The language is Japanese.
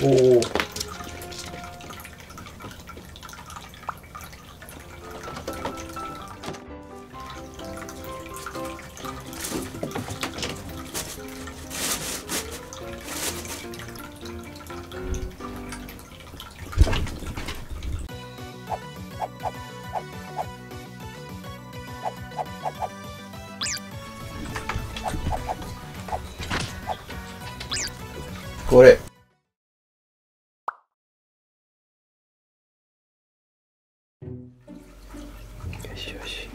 おお。 これ。 よしよし。